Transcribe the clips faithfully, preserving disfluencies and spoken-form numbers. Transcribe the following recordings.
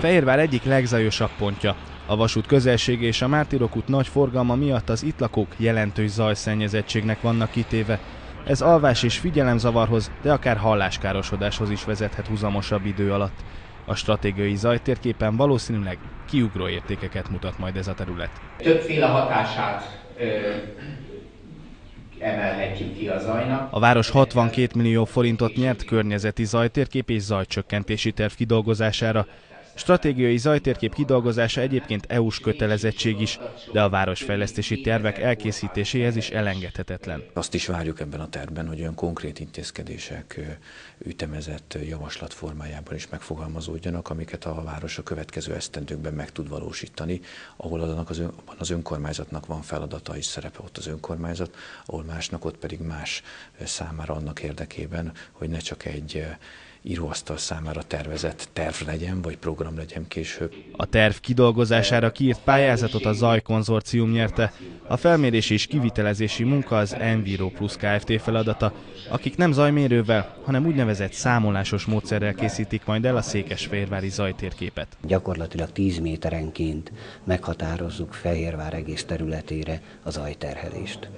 Fehérvár egyik legzajosabb pontja. A vasút közelsége és a Mártirokút nagy forgalma miatt az itt lakók jelentős zajszennyezettségnek vannak kitéve. Ez alvás és figyelemzavarhoz, de akár halláskárosodáshoz is vezethet huzamosabb idő alatt. A stratégiai zajtérképen valószínűleg kiugró értékeket mutat majd ez a terület. Többféle hatását ö, emelhetjük ki a zajnak. A város hatvankét millió forintot nyert környezeti zajtérkép és zajcsökkentési terv kidolgozására. Stratégiai zajtérkép kidolgozása egyébként é u-s kötelezettség is, de a városfejlesztési tervek elkészítéséhez is elengedhetetlen. Azt is várjuk ebben a tervben, hogy olyan konkrét intézkedések ütemezett javaslat formájában is megfogalmazódjanak, amiket a város a következő esztendőkben meg tud valósítani, ahol annak az, ön, az önkormányzatnak van feladata és szerepe, ott az önkormányzat, ahol másnak, ott pedig más számára annak érdekében, hogy ne csak egy íróasztal számára tervezett terv legyen, vagy program legyen később. A terv kidolgozására kiírt pályázatot a Zajkonzorcium nyerte. A felmérési és kivitelezési munka az Enviro Plus Kft. Feladata, akik nem zajmérővel, hanem úgynevezett számolásos módszerrel készítik majd el a székesfehérvári zajtérképet. Gyakorlatilag tíz méterenként meghatározzuk Fehérvár egész területére a zajterhelést.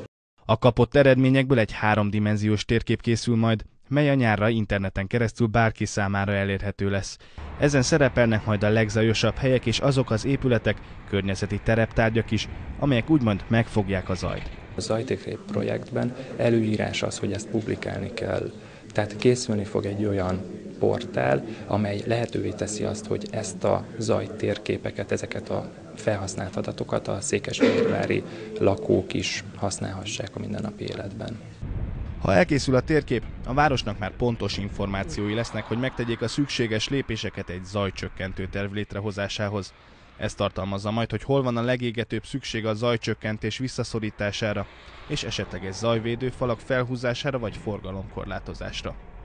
A kapott eredményekből egy háromdimenziós térkép készül majd, mely a nyárra interneten keresztül bárki számára elérhető lesz. Ezen szerepelnek majd a legzajosabb helyek és azok az épületek, környezeti tereptárgyak is, amelyek úgymond megfogják a zajt. A zajtérkép projektben előírás az, hogy ezt publikálni kell. Tehát készülni fog egy olyan portál, amely lehetővé teszi azt, hogy ezt a zajtérképeket, ezeket a felhasznált adatokat a székesfehérvári lakók is használhassák a mindennapi életben. Ha elkészül a térkép, a városnak már pontos információi lesznek, hogy megtegyék a szükséges lépéseket egy zajcsökkentő terv létrehozásához. Ez tartalmazza majd, hogy hol van a legégetőbb szükség a zajcsökkentés visszaszorítására, és esetleges zajvédő falak felhúzására vagy forgalomkorlátozásra.